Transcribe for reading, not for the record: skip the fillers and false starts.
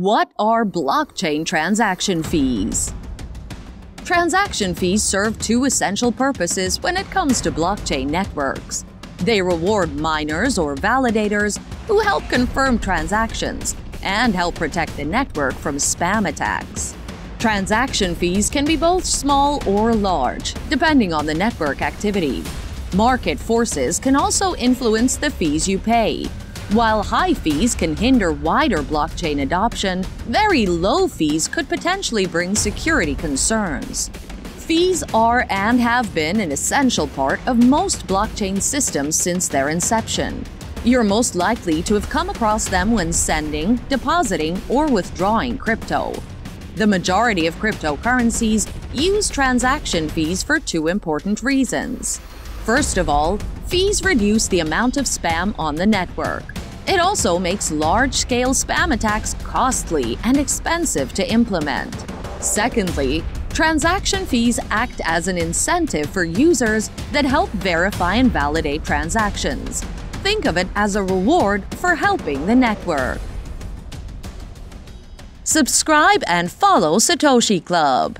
What are blockchain transaction fees? Transaction fees serve two essential purposes when it comes to blockchain networks. They reward miners or validators who help confirm transactions and help protect the network from spam attacks. Transaction fees can be both small or large, depending on the network activity. Market forces can also influence the fees you pay. While high fees can hinder wider blockchain adoption, very low fees could potentially bring security concerns. Fees are and have been an essential part of most blockchain systems since their inception. You're most likely to have come across them when sending, depositing, or withdrawing crypto. The majority of cryptocurrencies use transaction fees for two important reasons. First of all, fees reduce the amount of spam on the network. It also makes large-scale spam attacks costly and expensive to implement. Secondly, transaction fees act as an incentive for users that help verify and validate transactions. Think of it as a reward for helping the network. Subscribe and follow Satoshi Club.